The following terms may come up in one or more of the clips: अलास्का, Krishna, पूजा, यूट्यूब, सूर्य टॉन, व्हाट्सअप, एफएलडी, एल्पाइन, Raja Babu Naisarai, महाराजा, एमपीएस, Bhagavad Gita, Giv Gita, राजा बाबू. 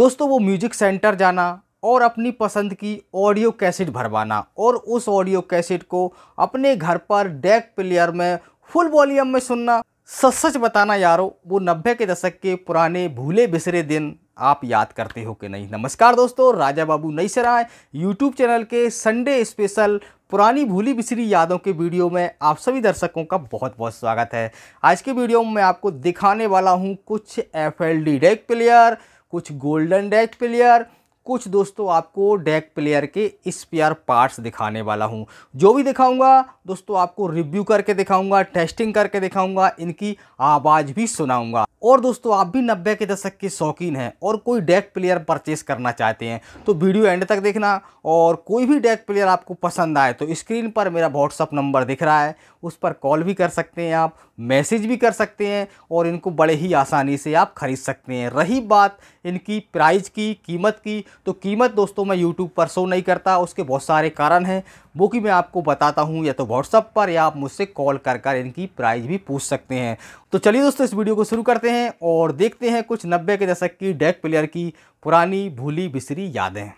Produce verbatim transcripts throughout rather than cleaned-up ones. दोस्तों वो music centre जाना और अपनी पसंद की ऑडियो कैसेट भरवाना और उस ऑडियो कैसेट को अपने घर पर डेक प्लेयर में फुल वॉल्यूम में सुनना। सच सच बताना यारो, वो नब्बे के दशक के पुराने भूले बिसरे दिन आप याद करते हो कि नहीं। नमस्कार दोस्तों, राजा बाबू नई सराय यूट्यूब चैनल के संडे स्पेशल पुरानी भूली बिसरी यादों के वीडियो में आप सभी दर्शकों का बहुत बहुत स्वागत है। आज के वीडियो में मैं आपको दिखाने वाला हूँ कुछ एफएलडी डेक प्लेयर, कुछ गोल्डन डेक प्लेयर, कुछ दोस्तों आपको डेक प्लेयर के स्पेयर पार्ट्स दिखाने वाला हूं। जो भी दिखाऊंगा दोस्तों आपको रिव्यू करके दिखाऊंगा, टेस्टिंग करके दिखाऊंगा, इनकी आवाज़ भी सुनाऊंगा। और दोस्तों आप भी नब्बे के दशक के शौकीन हैं और कोई डेक प्लेयर परचेस करना चाहते हैं तो वीडियो एंड तक देखना। और कोई भी डेक प्लेयर आपको पसंद आए तो स्क्रीन पर मेरा व्हाट्सअप नंबर दिख रहा है, उस पर कॉल भी कर सकते हैं, आप मैसेज भी कर सकते हैं और इनको बड़े ही आसानी से आप ख़रीद सकते हैं। रही बात इनकी प्राइस की, कीमत की, तो कीमत दोस्तों मैं यूट्यूब पर शो नहीं करता, उसके बहुत सारे कारण हैं वो कि मैं आपको बताता हूं या तो व्हाट्सअप पर या आप मुझसे कॉल कर कर इनकी प्राइस भी पूछ सकते हैं। तो चलिए दोस्तों इस वीडियो को शुरू करते हैं और देखते हैं कुछ नब्बे के दशक की डेक प्लेयर की पुरानी भूली बिसरी यादें।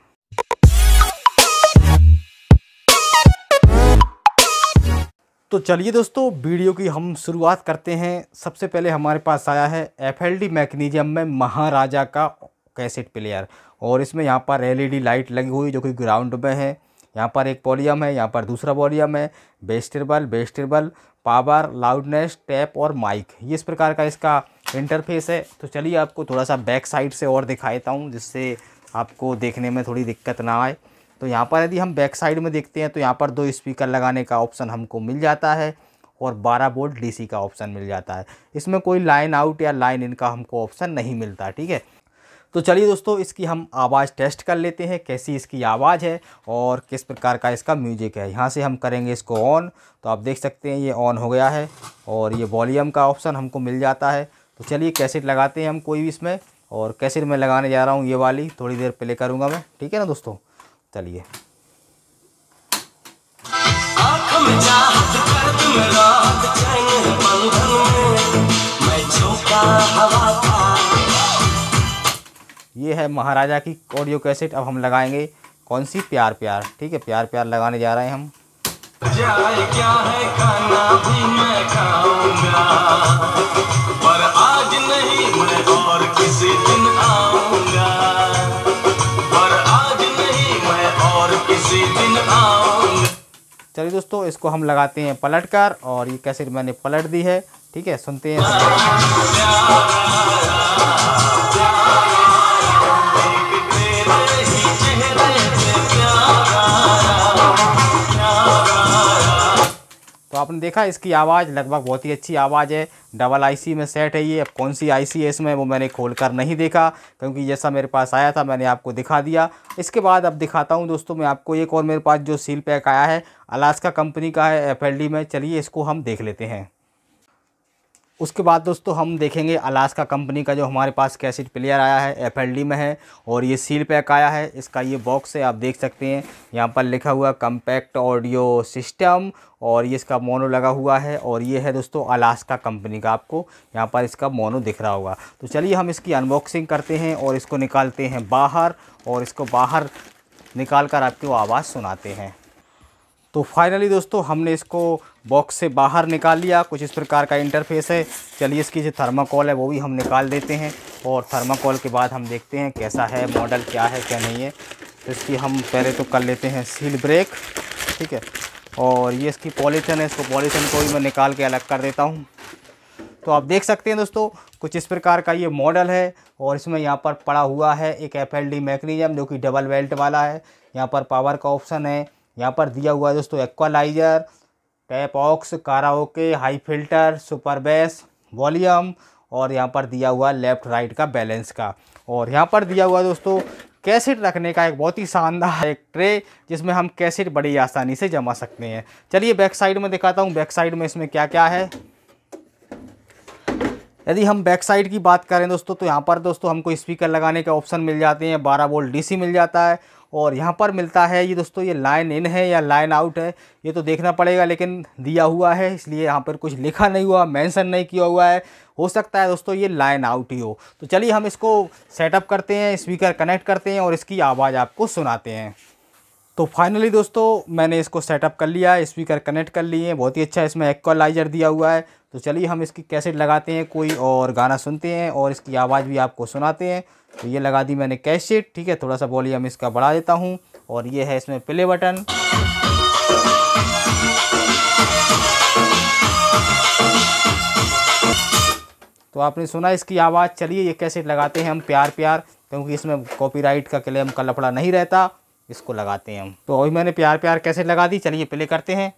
तो चलिए दोस्तों वीडियो की हम शुरुआत करते हैं। सबसे पहले हमारे पास आया है एफएलडी मैकेनिज्म में महाराजा का कैसेट प्लेयर और इसमें यहाँ पर एलईडी लाइट लगी हुई जो कि ग्राउंड में है। यहाँ पर एक वॉल्यूम है, यहाँ पर दूसरा वॉल्यूम है, बेस्टेबल बेस्टेबल पावर, लाउडनेस, टैप और माइक, ये इस प्रकार का इसका इंटरफेस है। तो चलिए आपको थोड़ा सा बैक साइड से और दिखाता हूँ जिससे आपको देखने में थोड़ी दिक्कत ना आए। तो यहाँ पर यदि हम बैक साइड में देखते हैं तो यहाँ पर दो स्पीकर लगाने का ऑप्शन हमको मिल जाता है और बारह वोल्ट डीसी का ऑप्शन मिल जाता है। इसमें कोई लाइन आउट या लाइन इन का हमको ऑप्शन नहीं मिलता, ठीक है। तो चलिए दोस्तों इसकी हम आवाज़ टेस्ट कर लेते हैं, कैसी इसकी आवाज़ है और किस प्रकार का इसका म्यूजिक है। यहाँ से हम करेंगे इसको ऑन, तो आप देख सकते हैं ये ऑन हो गया है और ये वॉल्यूम का ऑप्शन हमको मिल जाता है। तो चलिए कैसेट लगाते हैं हम कोई भी इसमें, और कैसेट मैं लगाने जा रहा हूँ ये वाली, थोड़ी देर प्ले करूँगा मैं, ठीक है ना दोस्तों। चलिए ये है महाराजा की ऑडियो कैसेट। अब हम लगाएंगे कौन सी, प्यार प्यार, ठीक है, प्यार प्यार लगाने जा रहे हैं हम। क्या है खाना भी मैं खाऊंगा पर आज नहीं, मैं और किसी दिन आऊंगा पर आज नहीं, मैं और किसी दिन आऊंगा। चलिए दोस्तों इसको हम लगाते हैं पलट कर, और ये कैसेट मैंने पलट दी है, ठीक है, सुनते हैं। तो आपने देखा इसकी आवाज़ लगभग बहुत ही अच्छी आवाज़ है, डबल आईसी में सेट है ये। अब कौन सी आईसी है इसमें वो मैंने खोलकर नहीं देखा क्योंकि जैसा मेरे पास आया था मैंने आपको दिखा दिया। इसके बाद अब दिखाता हूँ दोस्तों मैं आपको एक और मेरे पास जो सील पैक आया है अलास्का कंपनी का है एफएलडी में, चलिए इसको हम देख लेते हैं। उसके बाद दोस्तों हम देखेंगे अलास्का कंपनी का जो हमारे पास कैसेट प्लेयर आया है एफएलडी में है और ये सील पैक आया है। इसका ये बॉक्स है, आप देख सकते हैं यहाँ पर लिखा हुआ कम्पैक्ट ऑडियो सिस्टम और ये इसका मोनो लगा हुआ है और ये है दोस्तों अलास्का कंपनी का, आपको यहाँ पर इसका मोनो दिख रहा होगा। तो चलिए हम इसकी अनबॉक्सिंग करते हैं और इसको निकालते हैं बाहर और इसको बाहर निकाल कर आपको आवाज़ सुनाते हैं। तो फाइनली दोस्तों हमने इसको बॉक्स से बाहर निकाल लिया, कुछ इस प्रकार का इंटरफेस है। चलिए इसकी जो थर्माकोल है वो भी हम निकाल देते हैं और थर्माकोल के बाद हम देखते हैं कैसा है, मॉडल क्या है क्या नहीं है। तो इसकी हम पहले तो कर लेते हैं सील ब्रेक, ठीक है, और ये इसकी पॉलीथिन है, इसको पॉलीथिन को भी मैं निकाल के अलग कर देता हूँ। तो आप देख सकते हैं दोस्तों कुछ इस प्रकार का ये मॉडल है और इसमें यहाँ पर पड़ा हुआ है एक एफएलडी मैकेनिज्म जो कि डबल बेल्ट वाला है। यहाँ पर पावर का ऑप्शन है, यहाँ पर दिया हुआ है दोस्तों equaliser, tape aux, karaoke, high filter, super bass, volume, और यहाँ पर दिया हुआ लेफ़्ट राइट का बैलेंस का। और यहाँ पर दिया हुआ दोस्तों कैसेट रखने का एक बहुत ही शानदार एक ट्रे जिसमें हम कैसेट बड़ी आसानी से जमा सकते हैं। चलिए बैक साइड में दिखाता हूँ बैक साइड में इसमें क्या क्या है। यदि हम बैक साइड की बात करें दोस्तों तो यहाँ पर दोस्तों हमको स्पीकर लगाने के ऑप्शन मिल जाते हैं, बारह वोल्ट डीसी मिल जाता है और यहाँ पर मिलता है ये दोस्तों, ये लाइन इन है या लाइन आउट है ये तो देखना पड़ेगा, लेकिन दिया हुआ है इसलिए यहाँ पर कुछ लिखा नहीं हुआ, मेंशन नहीं किया हुआ है, हो सकता है दोस्तों ये लाइन आउट ही हो। तो चलिए हम इसको सेटअप करते हैं, स्पीकर कनेक्ट करते हैं और इसकी आवाज़ आपको सुनाते हैं। तो फाइनली दोस्तों मैंने इसको सेटअप कर लिया, स्पीकर कनेक्ट कर लिए हैं, बहुत ही अच्छा इसमें इक्वलाइजर दिया हुआ है। तो चलिए हम इसकी कैसेट लगाते हैं कोई और गाना सुनते हैं और इसकी आवाज़ भी आपको सुनाते हैं। तो ये लगा दी मैंने कैसेट, ठीक है, थोड़ा सा वॉल्यूम इसका बढ़ा देता हूँ और ये है इसमें प्ले बटन। तो आपने सुना इसकी आवाज़। चलिए ये कैसेट लगाते हैं हम प्यार प्यार, क्योंकि इसमें कॉपीराइट का क्लेम का लफड़ा नहीं रहता, इसको लगाते हैं हम। तो अभी मैंने प्यार प्यार कैसेट लगा दी, चलिए प्ले करते हैं।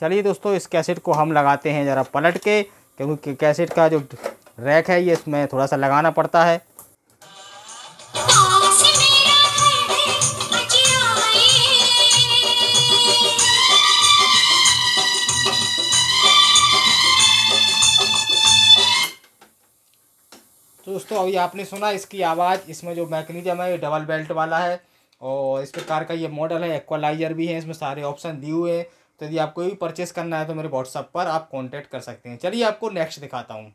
चलिए दोस्तों इस कैसेट को हम लगाते हैं ज़रा पलट के, क्योंकि कैसेट का जो रैक है ये इसमें थोड़ा सा लगाना पड़ता है। तो दोस्तों अभी आपने सुना इसकी आवाज़, इसमें जो मैकेनिज्म है ये डबल बेल्ट वाला है और इस प्रकार का ये मॉडल है, इक्वलाइजर भी है, इसमें सारे ऑप्शन दिए हुए हैं। तो यदि आपको भी परचेस करना है तो मेरे व्हाट्सएप पर आप कॉन्टैक्ट कर सकते हैं। चलिए आपको नेक्स्ट दिखाता हूँ।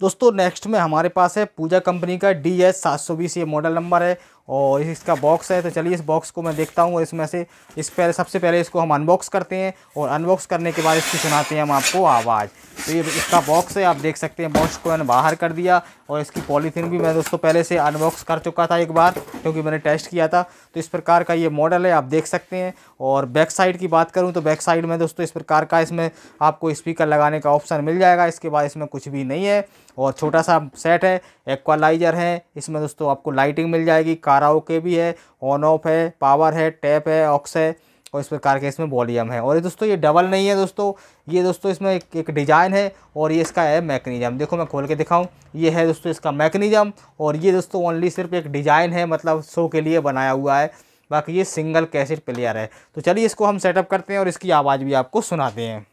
दोस्तों नेक्स्ट में हमारे पास है पूजा कंपनी का डी एस सात सौ बीस ये मॉडल नंबर है और इसका बॉक्स है। तो चलिए इस बॉक्स को मैं देखता हूँ और इसमें से इस पहले सबसे पहले इसको हम अनबॉक्स करते हैं और अनबॉक्स करने के बाद इसकी सुनाते हैं हम आपको आवाज़। तो ये इसका बॉक्स है, आप देख सकते हैं बॉक्स को मैंने बाहर कर दिया और इसकी पॉलीथीन भी मैं दोस्तों पहले से अनबॉक्स कर चुका था एक बार, क्योंकि मैंने टेस्ट किया था। तो इस प्रकार का ये मॉडल है, आप देख सकते हैं। और बैक साइड की बात करूँ तो बैक साइड में दोस्तों इस प्रकार का इसमें आपको स्पीकर लगाने का ऑप्शन मिल जाएगा। इसके बाद इसमें कुछ भी नहीं है और छोटा सा सेट है, इक्वलाइजर है, इसमें दोस्तों आपको लाइटिंग मिल जाएगी, काराओके भी है, ऑन ऑफ है, पावर है, टैप है, ऑक्स है और इस प्रकार के इसमें वॉल्यूम है। और ये दोस्तों ये डबल नहीं है दोस्तों, ये दोस्तों इसमें एक, एक डिज़ाइन है और ये इसका है मैकेनिज्म। देखो मैं खोल के दिखाऊं, ये है दोस्तों इसका मैकेनिज्म और ये दोस्तों ओनली सिर्फ एक डिज़ाइन है, मतलब शो के लिए बनाया हुआ है, बाकी ये सिंगल कैसेट प्लेयर है। तो चलिए इसको हम सेटअप करते हैं और इसकी आवाज़ भी आपको सुनाते हैं।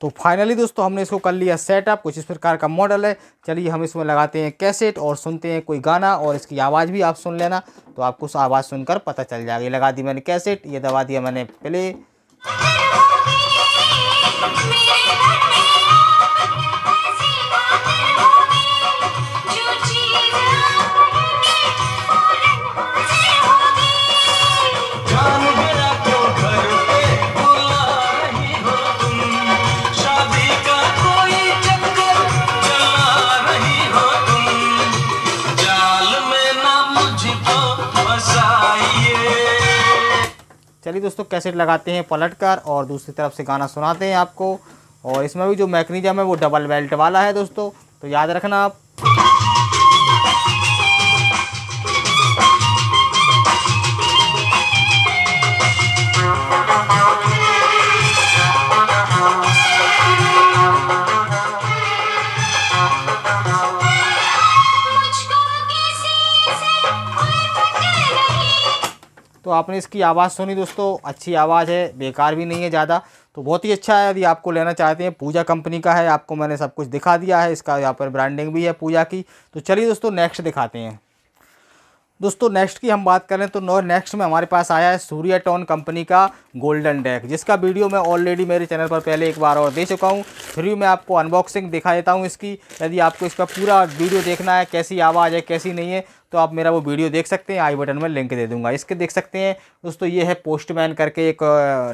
तो फाइनली दोस्तों हमने इसको कर लिया सेटअप, कुछ इस प्रकार का मॉडल है। चलिए हम इसमें लगाते हैं कैसेट और सुनते हैं कोई गाना और इसकी आवाज़ भी आप सुन लेना, तो आपको उस आवाज़ सुनकर पता चल जाएगी। लगा दी मैंने कैसेट, ये दबा दिया मैंने प्ले। चलिए दोस्तों कैसेट लगाते हैं पलटकर और दूसरी तरफ से गाना सुनाते हैं आपको। और इसमें भी जो मैकेनिज्म है वो डबल बेल्ट वाला है दोस्तों, तो याद रखना आप। तो आपने इसकी आवाज़ सुनी दोस्तों, अच्छी आवाज़ है, बेकार भी नहीं है ज़्यादा, तो बहुत ही अच्छा है। यदि आपको लेना चाहते हैं, पूजा कंपनी का है, आपको मैंने सब कुछ दिखा दिया है, इसका यहाँ पर ब्रांडिंग भी है पूजा की। तो चलिए दोस्तों नेक्स्ट दिखाते हैं। दोस्तों नेक्स्ट की हम बात करें तो नो नेक्स्ट में हमारे पास आया है सूर्य टॉन कंपनी का गोल्डन डेक, जिसका वीडियो मैं ऑलरेडी मेरे चैनल पर पहले एक बार और दे चुका हूँ। फ्री में आपको अनबॉक्सिंग दिखा देता हूँ इसकी। यदि आपको इसका पूरा वीडियो देखना है, कैसी आवाज़ है कैसी नहीं है, तो आप मेरा वो वीडियो देख सकते हैं, आई बटन में लिंक दे दूंगा, इसके देख सकते हैं दोस्तों। ये है पोस्टमैन करके एक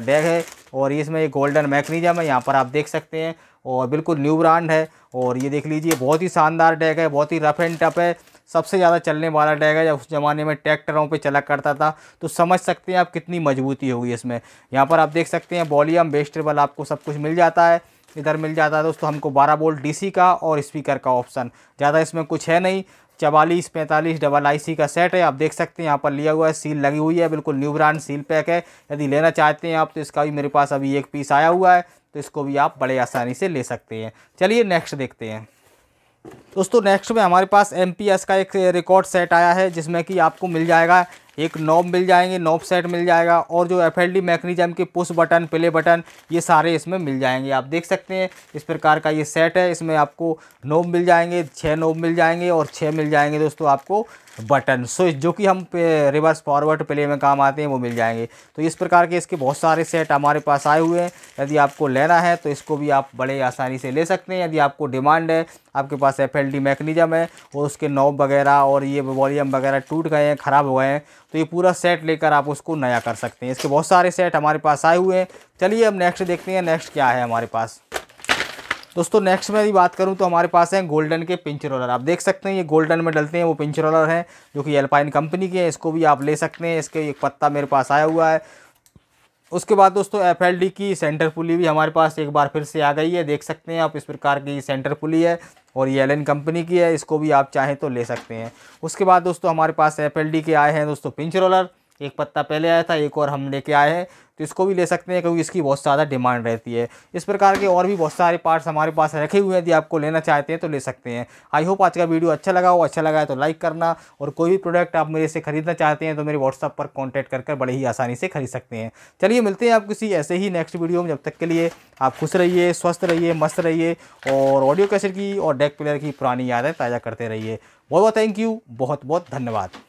डेग है और इसमें ये गोल्डन मैकेनिज्म है, यहाँ पर आप देख सकते हैं, और बिल्कुल न्यू ब्रांड है। और ये देख लीजिए बहुत ही शानदार डेग है, बहुत ही रफ़ एंड टफ है, सबसे ज़्यादा चलने वाला डेग है, जब उस ज़माने में ट्रैक्टरों पे चला करता था, तो समझ सकते हैं आप कितनी मजबूती होगी इसमें। यहाँ पर आप देख सकते हैं वॉल्यूम वेस्टेबल आपको सब कुछ मिल जाता है। इधर मिल जाता है दोस्तों हमको बारह वोल्ट डीसी का और स्पीकर का ऑप्शन, ज़्यादा इसमें कुछ है नहीं। चवालीस पैंतालीस डबल आई सी का सेट है, आप देख सकते हैं यहाँ पर लिया हुआ है, सील लगी हुई है, बिल्कुल न्यू ब्रांड सील पैक है। यदि लेना चाहते हैं आप तो इसका भी मेरे पास अभी एक पीस आया हुआ है, तो इसको भी आप बड़े आसानी से ले सकते हैं। चलिए नेक्स्ट देखते हैं। दोस्तों नेक्स्ट में हमारे पास एमपीएस का एक रिकॉर्ड सेट आया है जिसमें कि आपको मिल जाएगा एक नॉब मिल जाएंगे, नॉब सेट मिल जाएगा और जो एफएलडी मैकेनिज्म के पुश बटन, प्ले बटन, ये सारे इसमें मिल जाएंगे। आप देख सकते हैं इस प्रकार का ये सेट है। इसमें आपको नॉब मिल जाएंगे, छः नॉब मिल जाएंगे और छः मिल जाएंगे दोस्तों आपको बटन स्विच जो कि हम रिवर्स फॉरवर्ड प्ले में काम आते हैं वो मिल जाएंगे। तो इस प्रकार के इसके बहुत सारे सेट हमारे पास आए हुए हैं। यदि आपको लेना है तो इसको भी आप बड़े आसानी से ले सकते हैं। यदि आपको डिमांड है, आपके पास एफएलडी मैकेनिज्म है और उसके नॉब वगैरह और ये वॉल्यूम वगैरह टूट गए हैं, ख़राब हो गए हैं, तो ये पूरा सेट लेकर आप उसको नया कर सकते हैं। इसके बहुत सारे सेट हमारे पास आए हुए हैं। चलिए अब नेक्स्ट देखते हैं नेक्स्ट क्या है हमारे पास। दोस्तों नेक्स्ट में यदि बात करूं तो हमारे पास हैं गोल्डन के पिंच रोलर। आप देख सकते हैं ये गोल्डन में डलते हैं वो पिंच रोलर हैं जो कि एल्पाइन कंपनी के हैं। इसको भी आप ले सकते हैं। इसके एक पत्ता मेरे पास आया हुआ है। उसके बाद दोस्तों एफएलडी की सेंटर पुली भी हमारे पास एक बार फिर से आ गई है। देख सकते हैं आप इस प्रकार की सेंटर पुली है और ये एलएन कंपनी की है। इसको भी आप चाहें तो ले सकते हैं। उसके बाद दोस्तों हमारे पास एफएलडी के आए हैं दोस्तों पिंच रोलर। एक पत्ता पहले आया था, एक और हम लेके आए हैं, तो इसको भी ले सकते हैं क्योंकि इसकी बहुत ज़्यादा डिमांड रहती है। इस प्रकार के और भी बहुत सारे पार्ट्स हमारे पास रखे हुए हैं। यदि आपको लेना चाहते हैं तो ले सकते हैं। आई होप आज का वीडियो अच्छा लगा हो। अच्छा लगा है तो लाइक करना और कोई भी प्रोडक्ट आप मेरे से खरीदना चाहते हैं तो मेरे व्हाट्सअप पर कॉन्टैक्ट कर कर बड़े ही आसानी से खरीद सकते हैं। चलिए मिलते हैं आप किसी ऐसे ही नेक्स्ट वीडियो में। जब तक के लिए आप खुश रहिए, स्वस्थ रहिए, मस्त रहिए और ऑडियो कैसेट की और डेक प्लेयर की पुरानी यादें ताज़ा करते रहिए। बहुत बहुत थैंक यू, बहुत बहुत धन्यवाद।